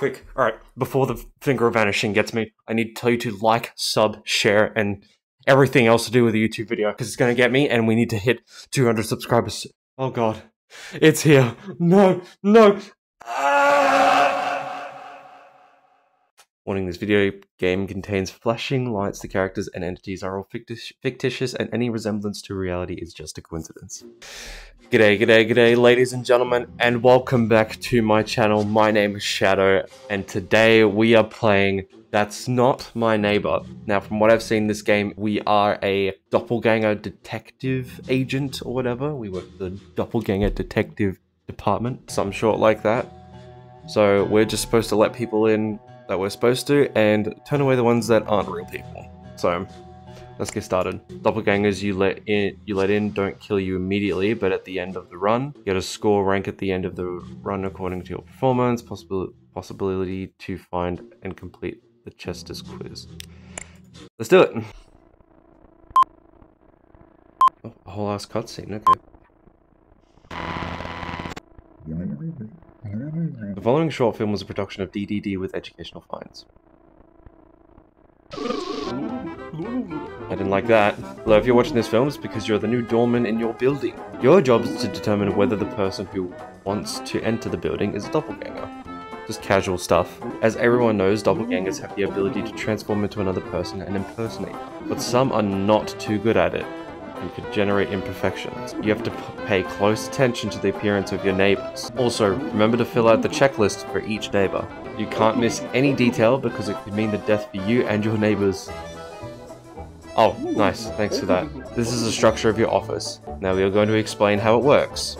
Quick. All right. Before the finger of vanishing gets me, I need to tell you to like, sub, share, and everything else to do with the YouTube video, because it's going to get me, and we need to hit 200 subscribers. Oh, God. It's here. No. No. Warning, this video game contains flashing lights. The characters and entities are all fictitious, and any resemblance to reality is just a coincidence. G'day, g'day, g'day, ladies and gentlemen, and welcome back to my channel. My name is Shadow, and today we are playing That's Not My Neighbor. Now, from what I've seen, this game, we are a doppelganger detective agent or whatever. We work the doppelganger detective department, some short like that. So we're just supposed to let people in that we're supposed to, and turn away the ones that aren't real people. So let's get started. Doppelgangers you let in don't kill you immediately, but at the end of the run, you get a score rank at the end of the run according to your performance, possibility to find and complete the Chester's quiz. Let's do it. Oh, a whole ass cutscene, okay. The following short film was a production of DDD with educational finds. I didn't like that. Although if you're watching this film, it's because you're the new doorman in your building. Your job is to determine whether the person who wants to enter the building is a doppelganger. Just casual stuff. As everyone knows, doppelgangers have the ability to transform into another person and impersonate them, but some are not too good at it and could generate imperfections. You have to pay close attention to the appearance of your neighbors. Also, remember to fill out the checklist for each neighbor. You can't miss any detail because it could mean the death for you and your neighbors. Oh, nice. Thanks for that. This is the structure of your office. Now we are going to explain how it works.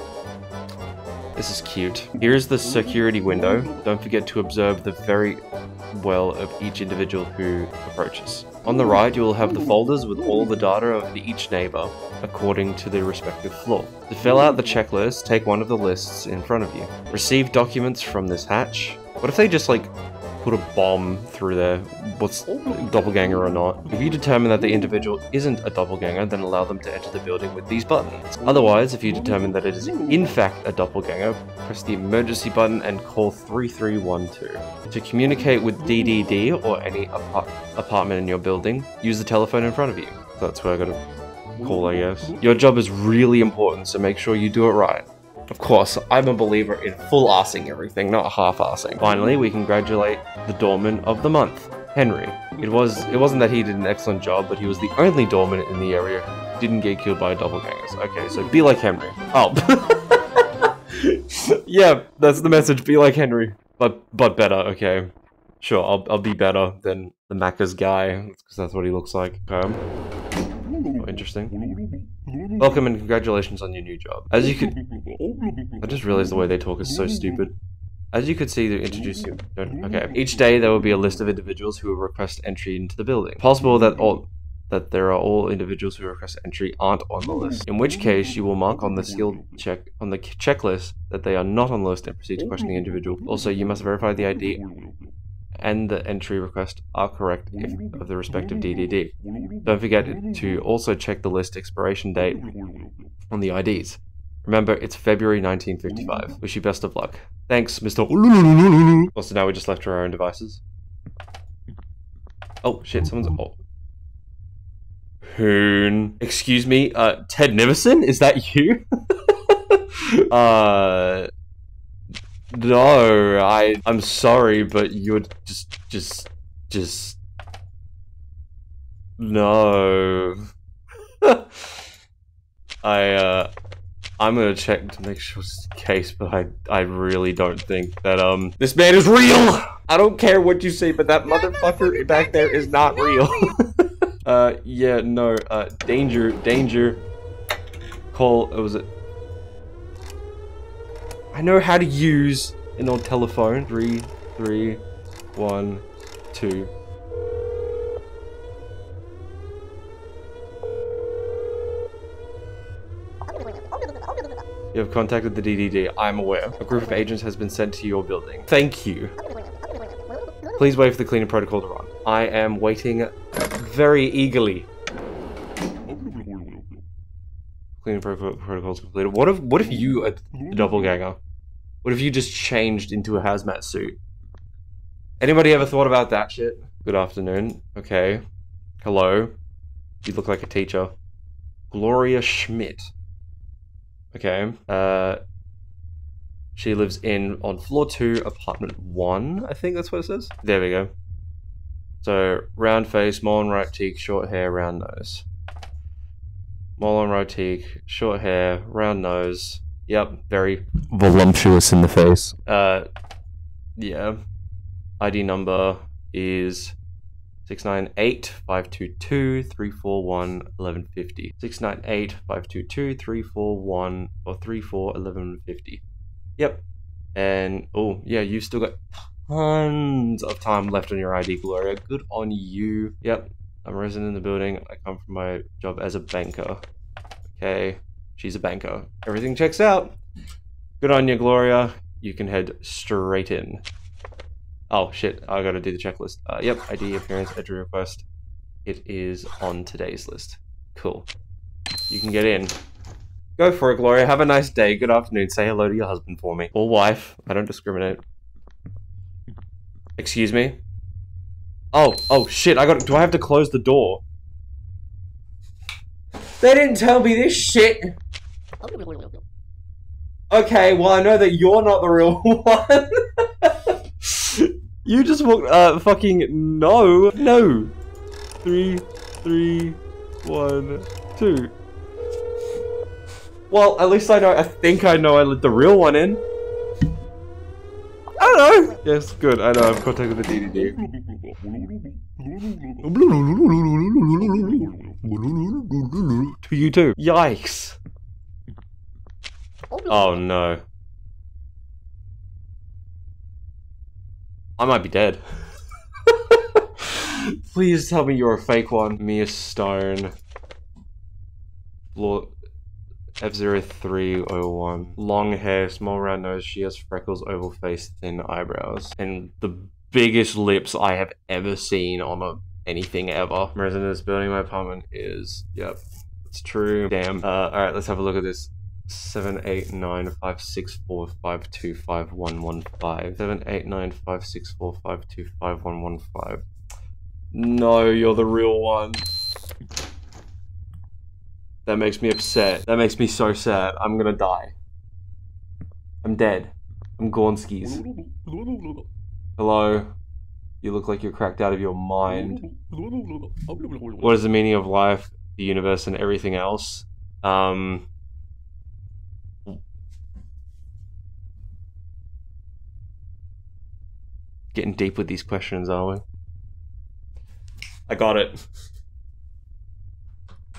This is cute. Here is the security window. Don't forget to observe the very well of each individual who approaches. On the right, you will have the folders with all the data of each neighbor, according to their respective floor. To fill out the checklist, take one of the lists in front of you. Receive documents from this hatch. What if they just, like, put a bomb through there? What's doppelganger or not? If you determine that the individual isn't a doppelganger, then allow them to enter the building with these buttons. Otherwise, if you determine that it is in fact a doppelganger, press the emergency button and call 3312. To communicate with DDD or any apartment in your building, use the telephone in front of you. That's where I gotta call, I guess. Your job is really important, so make sure you do it right. Of course, I'm a believer in full-assing everything, not half-assing. Finally, we congratulate the doorman of the month, Henry. It wasn't that he did an excellent job, but he was the only doorman in the area who didn't get killed by doppelgangers. Okay, so be like Henry. Oh. Yeah, that's the message, be like Henry. But better, okay. Sure, I'll be better than the Macca's guy, because that's what he looks like. Oh, interesting. Welcome and congratulations on your new job. As you could... I just realized the way they talk is so stupid. As you could see, they introduced you. Okay. Each day there will be a list of individuals who will request entry into the building. Possible that all individuals who request entry aren't on the list, in which case you will mark on the checklist that they are not on the list and proceed to question the individual. Also, you must verify the ID and the entry request are correct if of the respective DDD. Don't forget to also check the list expiration date on the IDs. Remember, it's February 1955. Wish you best of luck. Thanks, Mr. Also, now we're just left to our own devices. Oh, shit, someone's... Oh. Hoon. Excuse me, Ted Nivison? Is that you? No, I'm sorry, but you're just no. I'm gonna check to make sure it's the case, but I really don't think that this man is real. I don't care what you say, but that motherfucker back there is not real. Yeah, no, danger. Call. Was it? I know how to use an old telephone. 3, 3, 1, 2. You have contacted the DDD. I am aware. A group of agents has been sent to your building. Thank you. Please wait for the cleaning protocol to run. I am waiting very eagerly. Cleaning protocol is completed. What if you are a doppelganger? What if you just changed into a hazmat suit? Anybody ever thought about that shit? Good afternoon. Okay. Hello. You look like a teacher. Gloria Schmidt. Okay. She lives on floor 2, apartment 1. I think that's what it says. There we go. So, round face, mole and right cheek, short hair, round nose. Mole and right cheek, short hair, round nose. Yep, very voluptuous in the face. Yeah. ID number is 698-522-341-1150. 698-522-341 or 34-1150. Yep. And oh yeah, you still got tons of time left on your ID, Gloria. Good on you. Yep. I'm a resident in the building. I come from my job as a banker. Okay. She's a banker. Everything checks out. Good on you, Gloria. You can head straight in. Oh shit, I gotta do the checklist. Yep, ID, appearance, entry request. It is on today's list. Cool. You can get in. Go for it, Gloria. Have a nice day. Good afternoon. Say hello to your husband for me. Or wife. I don't discriminate. Excuse me? Oh shit, do I have to close the door? They didn't tell me this shit! Okay, well I know that you're not the real one. You just walked, fucking no. 3, 3, 1, 2. Well, at least I think I know I let the real one in. I don't know. Yes, good, I know, I've contacted the DDD. To you too. Yikes. Oh no. I might be dead. Please tell me you're a fake one. Mia Stone. F0301. Long hair, small round nose, she has freckles, oval face, thin eyebrows. And the biggest lips I have ever seen on anything ever. I'm a resident of this building, my apartment is... Yep, it's true. Damn. Alright, let's have a look at this. 789-564-525-115. 789-564-525-115. No, you're the real one. That makes me upset. That makes me so sad. I'm gonna die. I'm dead. I'm Gornskis. Hello. You look like you're cracked out of your mind. What is the meaning of life, the universe, and everything else? Getting deep with these questions, are we? I got it.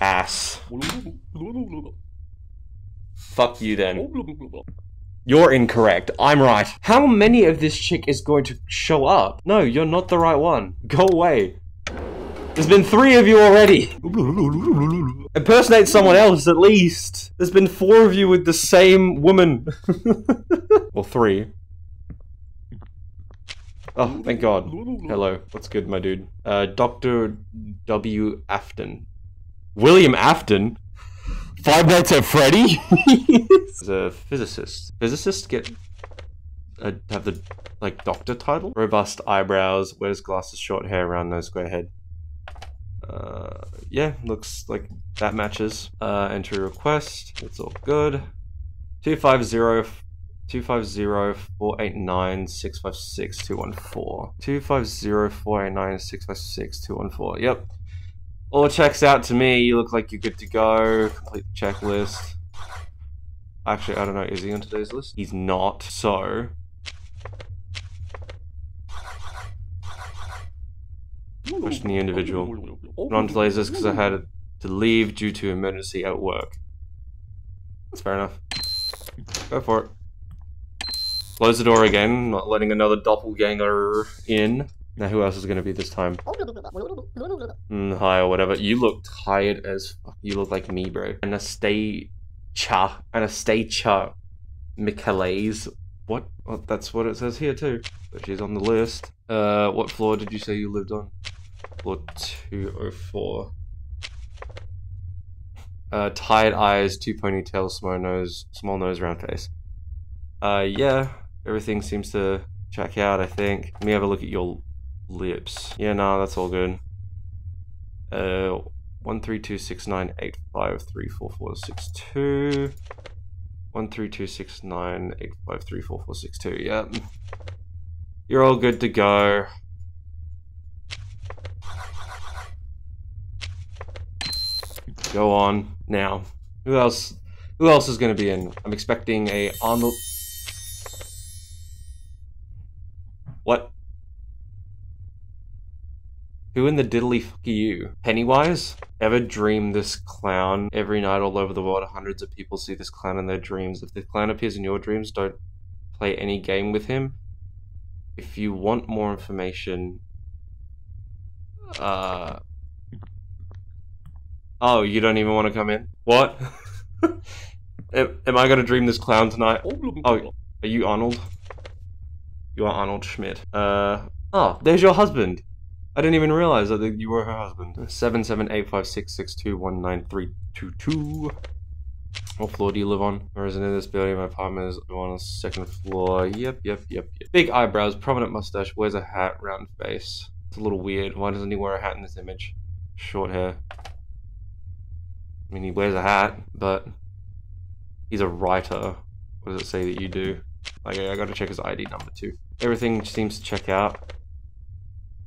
Ass. Fuck you then. You're incorrect. I'm right. How many of this chick is going to show up? No, you're not the right one. Go away. There's been 3 of you already. Impersonate someone else at least. There's been 4 of you with the same woman. Or 3. Oh, thank God. Hello. What's good, my dude? Dr. W. Afton. William Afton? 5 Nights at Freddy? He's a physicist. Physicists have the, like, doctor title? Robust eyebrows, wears glasses, short hair, round nose, square head. Yeah, looks like that matches. Entry request. It's all good. 250-489-656-214. 250-489-656-214. Yep. All checks out to me. You look like you're good to go. Complete the checklist. Actually, I don't know. Is he on today's list? He's not. So. Question the individual. Not on today's list because I had to leave due to emergency at work. That's fair enough. Go for it. Close the door again, not letting another doppelganger in. Now who else is going to be this time? Hi or whatever. You look tired as fuck. You look like me, bro. Anastasia Michaels. What? Oh, that's what it says here too. But she's on the list. What floor did you say you lived on? Floor 204. Tired eyes, 2 ponytails, small nose, round face. Yeah. Everything seems to check out, I think. Let me have a look at your lips. Yeah, no, that's all good. 1326985344462. 1326985344462. Yep. You're all good to go. Go on now. Who else? Who else is going to be in? I'm expecting a Arnold. What? Who in the diddly fuck are you? Pennywise? Ever dream this clown? Every night all over the world, hundreds of people see this clown in their dreams. If the clown appears in your dreams, don't play any game with him. If you want more information... Oh, you don't even want to come in? What? Am I going to dream this clown tonight? Oh, are you Arnold? You are Arnold Schmidt. Oh, there's your husband. I didn't even realize that you were her husband. 77856621932. What floor do you live on? Or is it in this building? My apartment is on the second floor. Yep. Big eyebrows, prominent mustache, wears a hat, round face. It's a little weird. Why doesn't he wear a hat in this image? Short hair. I mean, he wears a hat, but he's a writer. What does it say that you do? Okay, I gotta check his ID number too. Everything seems to check out.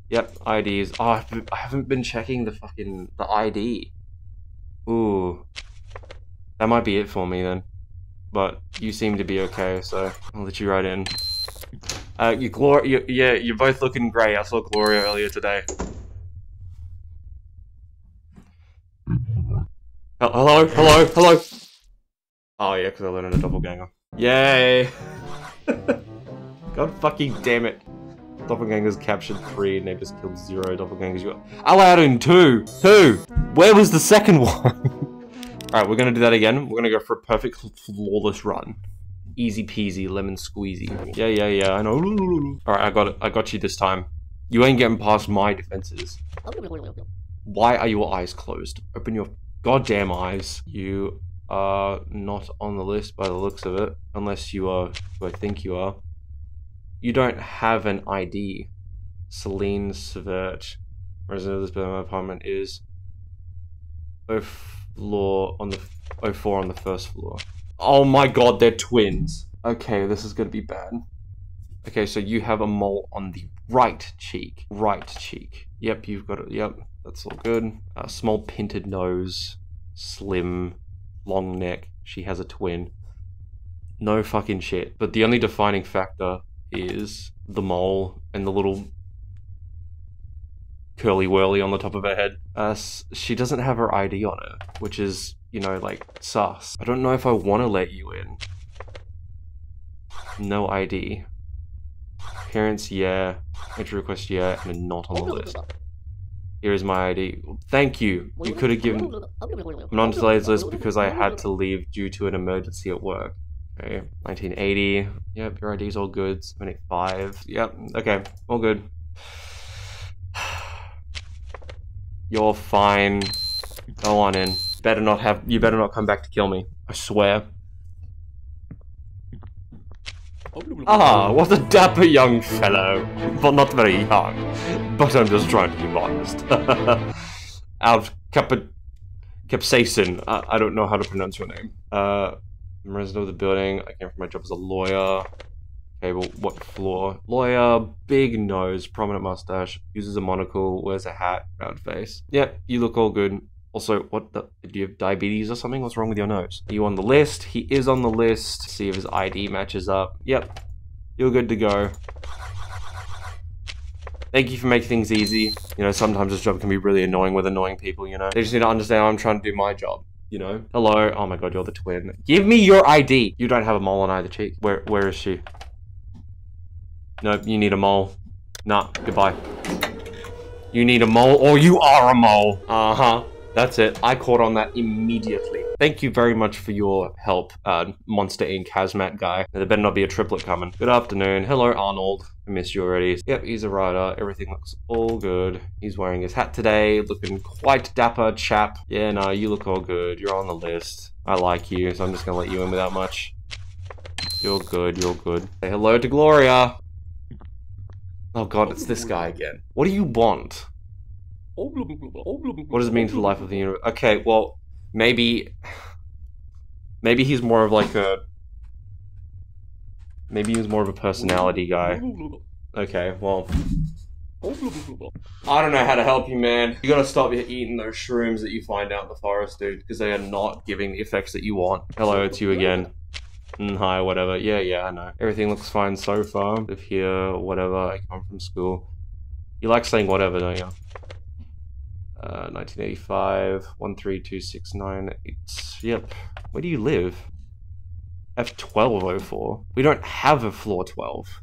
Yep, IDs. Oh, I haven't been checking the fucking ID. Ooh, that might be it for me then. But you seem to be okay, so I'll let you right in. Yeah, you're both looking grey. I saw Gloria earlier today. Hello. Oh yeah, because I learned a doppelganger. Yay! God fucking damn it! Doppelgangers captured 3 and they just killed 0 doppelgangers. You allowed in 2! Who? Where was the second one? Alright, we're gonna do that again. We're gonna go for a perfect flawless run. Easy peasy, lemon squeezy. Yeah, I know. Alright, I got it. I got you this time. You ain't getting past my defenses. Why are your eyes closed? Open your goddamn eyes. You are not on the list by the looks of it. Unless you are who I think you are. You don't have an ID. Celine Severt, resident of this building. My apartment is 04 on the first floor. Oh my god, they're twins. Okay, this is gonna be bad. Okay, so you have a mole on the right cheek. Yep, you've got it. Yep, that's all good. Small pinted nose, slim, long neck. She has a twin. No fucking shit. But the only defining factor is the mole and the little curly whirly on the top of her head. She doesn't have her ID on her, which is, you know, like, sus. I don't know if I want to let you in. No ID. Parents, yeah. Entry request, yeah. And not on the list. Here is my ID. Thank you. You could have given... I'm not on today's list because I had to leave due to an emergency at work. Okay, 1980. Yep, your ID's all good. 785. Yep, okay, all good. You're fine. Go on in. You better not come back to kill me. I swear. Ah, what a dapper young fellow. Well, not very young. But I'm just trying to be modest. Out capsaicin. I don't know how to pronounce your name. I'm a resident of the building. I came from my job as a lawyer. Okay, well, what floor? Lawyer, big nose, prominent mustache, uses a monocle, wears a hat, round face. Yep, you look all good. Also, what the? Do you have diabetes or something? What's wrong with your nose? Are you on the list? He is on the list. See if his ID matches up. Yep, you're good to go. Thank you for making things easy. You know, sometimes this job can be really annoying with annoying people, you know? They just need to understand I'm trying to do my job. You know? Hello. Oh my god, you're the twin. Give me your ID! You don't have a mole on either cheek. Where is she? Nope, you need a mole. Nah, goodbye. You need a mole or you are a mole! Uh-huh. That's it. I caught on that immediately. Thank you very much for your help, Monster Inc. Hazmat guy. There better not be a triplet coming. Good afternoon. Hello, Arnold. I missed you already. Yep, he's a rider. Everything looks all good. He's wearing his hat today. Looking quite dapper, chap. Yeah, no, you look all good. You're on the list. I like you, so I'm just gonna let you in without much. You're good, you're good. Say hello to Gloria. Oh god, it's this guy again. What do you want? What does it mean to the life of the universe? Okay, well, maybe he's more of like a... Maybe he's more of a personality guy. Okay, well... I don't know how to help you, man. You gotta stop eating those shrooms that you find out in the forest, dude, because they are not giving the effects that you want. Hello, it's you again. Hi, whatever. Yeah, yeah, I know. Everything looks fine so far. Live here, whatever. I come from school. You like saying whatever, don't you? 1985, 13269. It's... Yep. Where do you live? F1204. We don't have a floor 12.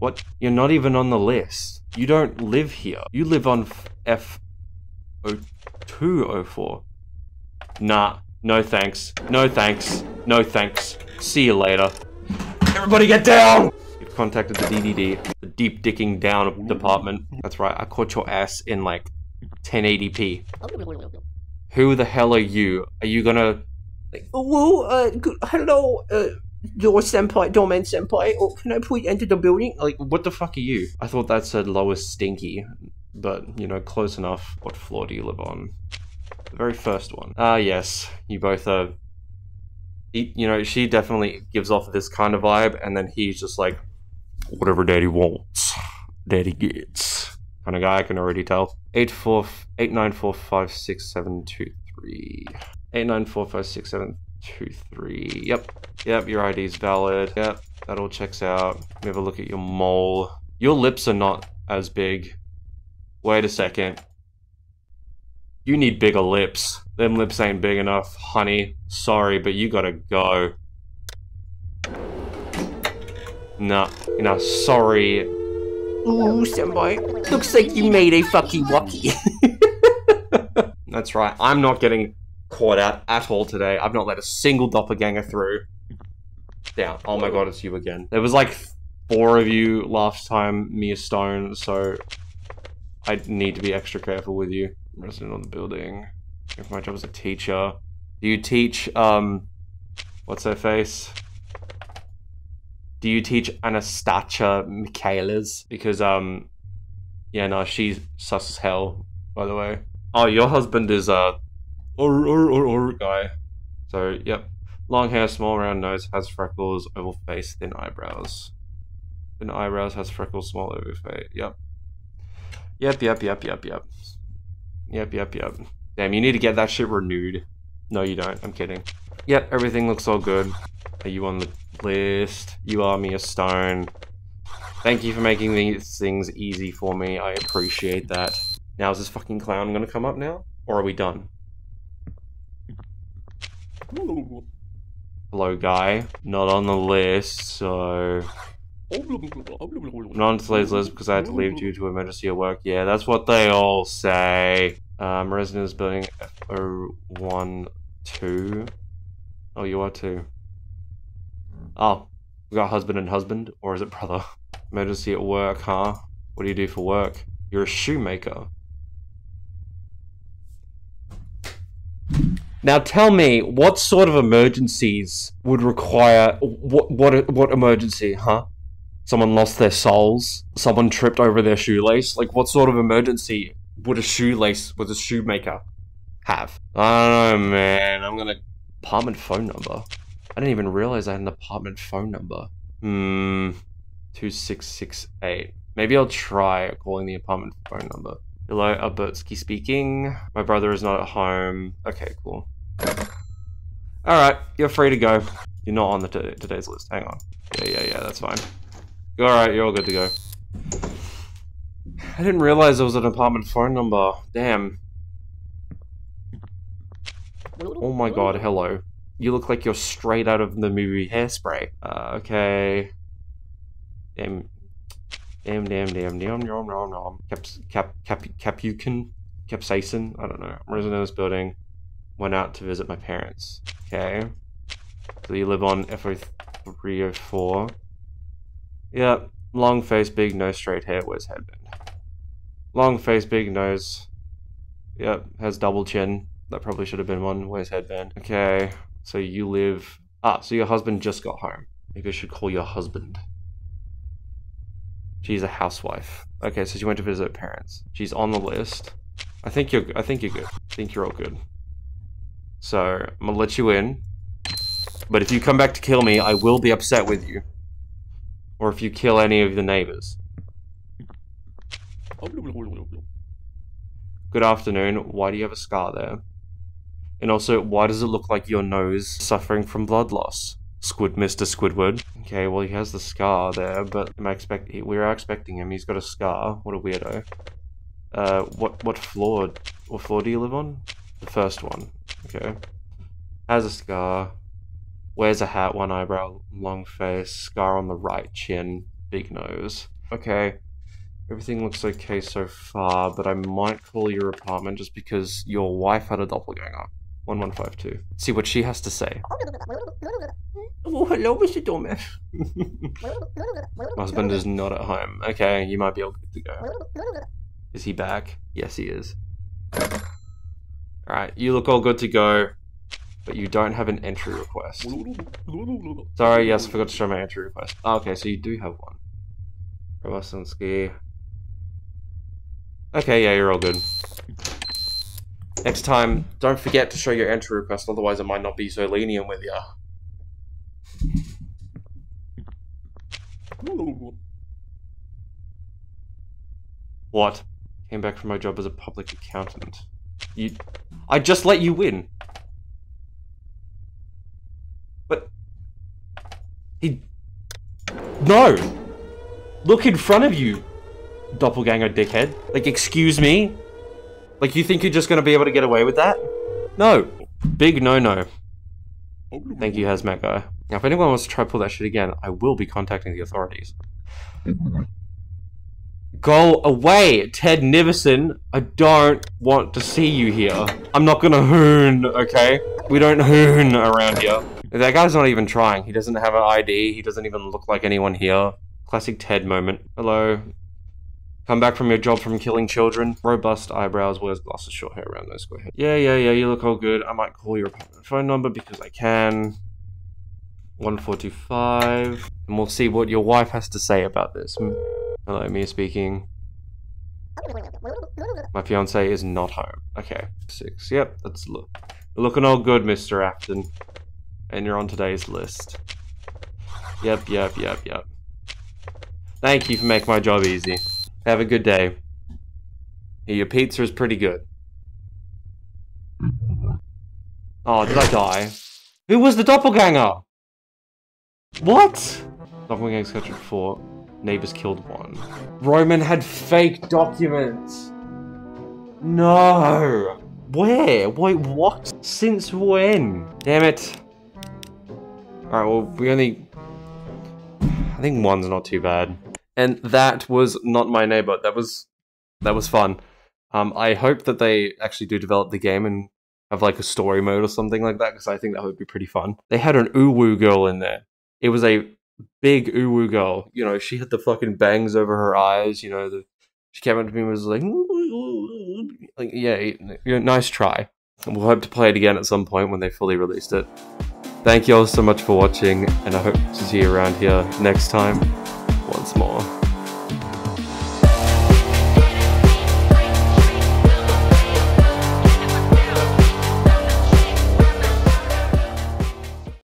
What? You're not even on the list. You don't live here. You live on F0204. Nah. No thanks. No thanks. No thanks. See you later. Everybody get down! You've contacted the DDD. The deep dicking down department. That's right, I caught your ass in like 1080p. Who the hell are you? Are you gonna... Like, hello, doorman senpai, or can I please enter the building? Like, what the fuck are you? I thought that said lowest stinky, but, you know, close enough. What floor do you live on? The very first one. Ah, yes, you both are... You know, she definitely gives off this kind of vibe, and then he's just like, whatever daddy wants, daddy gets. Kind of guy, I can already tell. 894567323. 894567323. Yep. Yep, your ID's valid. Yep, that all checks out. Let me have a look at your mole. Your lips are not as big. Wait a second. You need bigger lips. Them lips ain't big enough, honey. Sorry, but you gotta go. Nah, you know, sorry. Ooh, senpai. Looks like you made a fucky wucky. That's right, I'm not getting caught out at all today. I've not let a single doppelganger through. Down. Oh my god, it's you again. There was like 4 of you last time, Mia Stone, so... I need to be extra careful with you. Resident on the building. If my job as a teacher, do you teach what's her face? Do you teach Anastasia Michaels? Because yeah, no, she's sus as hell. By the way, oh, your husband is a guy. So yep, long hair, small round nose, has freckles, oval face, thin eyebrows. Thin eyebrows, has freckles, small oval face. Yep. Yep. Damn, you need to get that shit renewed. No, you don't. I'm kidding. Yep, everything looks all good. Are you on the list? You are Mia Stone. Thank you for making these things easy for me. I appreciate that. Now, is this fucking clown gonna come up now? Or are we done? Hello, guy. Not on the list, so... Not on today's list because I had to leave due to emergency at work. Yeah, that's what they all say. Residence building F012. Oh, you are too. Oh, we got husband and husband, or is it brother? Emergency at work, huh? What do you do for work? You're a shoemaker. Now tell me, what sort of emergencies would require what emergency, huh? Someone lost their souls? Someone tripped over their shoelace? Like, what sort of emergency would a shoelace with a shoemaker have? I don't know, man. I'm gonna... Apartment phone number? I didn't even realize I had an apartment phone number. 2668. Maybe I'll try calling the apartment phone number. Hello, Albertsky speaking. My brother is not at home. Okay, cool. Alright, you're free to go. You're not on the today's list. Hang on. Yeah, that's fine. Alright, you're all good to go. I didn't realize there was an apartment phone number. Damn. Oh my god, hello. You look like you're straight out of the movie Hairspray. Okay. Damn. Capsaicin? I don't know. I'm resident in this building. Went out to visit my parents. Okay. So you live on F0304. Yep. Long face, big nose, straight hair, wears headband. Long face, big nose. Yep, has double chin. That probably should have been one. Wears headband. Okay, so you live... Ah, so your husband just got home. Maybe I should call your husband. She's a housewife. Okay, so she went to visit her parents. She's on the list. I think you're good. I think you're all good. So I'm gonna let you in. But if you come back to kill me, I will be upset with you. Or if you kill any of the neighbors. Good afternoon. Why do you have a scar there? And also, why does it look like your nose suffering from blood loss? Mr. Squidward. Okay, well, he has the scar there, but we are expecting him. He's got a scar. What a weirdo. What floor do you live on? The first one. Okay. Has a scar. Wears a hat, one eyebrow, long face, scar on the right chin, big nose. Okay. Everything looks okay so far, but I might call your apartment just because your wife had a doppelganger. 1152. See what she has to say. Oh, hello, Mr. Doorman. My husband is not at home. Okay, you might be all good to go. Is he back? Yes, he is. Alright, you look all good to go, but you don't have an entry request. Sorry, yes, I forgot to show my entry request. Oh, okay, so you do have one. Robasinski. Okay, yeah, you're all good. Next time, don't forget to show your entry request, otherwise I might not be so lenient with you. What? Came back from my job as a public accountant. I just let you in. But no! Look in front of you, doppelganger dickhead. Like, excuse me? Like, you think you're just gonna be able to get away with that? No. Big no-no. Thank you, Hazmat Guy. Now, if anyone wants to try pull that shit again, I will be contacting the authorities. Go away, Ted Nivison. I don't want to see you here. I'm not gonna hoon, okay? We don't hoon around here. That guy's not even trying. He doesn't have an ID. He doesn't even look like anyone here. Classic Ted moment. Hello. Come back from your job from killing children. Robust eyebrows, wears glasses, short hair around those square head. Yeah, you look all good. I might call your apartment phone number because I can. 1425. And we'll see what your wife has to say about this. Hello, Mia speaking. My fiance is not home. Okay, 6. Yep, that's you're looking all good, Mr. Afton. And you're on today's list. Yep. Thank you for making my job easy. Have a good day. Your pizza is pretty good. Oh, did I die? Who was the doppelganger? What? Doppelgangers captured 4. Neighbors killed 1. Roman had fake documents. No. Where? Wait, what? Since when? Damn it. Alright, well, I think 1's not too bad. And that was Not My Neighbor. That was fun. I hope that they actually do develop the game and have like a story mode or something like that, because I think that would be pretty fun. They had an uwu girl in there. It was a big uwu girl. You know, she had the fucking bangs over her eyes. You know, she came up to me and was like, yeah, nice try. And we'll hope to play it again at some point when they fully released it. Thank you all so much for watching, and I hope to see you around here next time. Once more.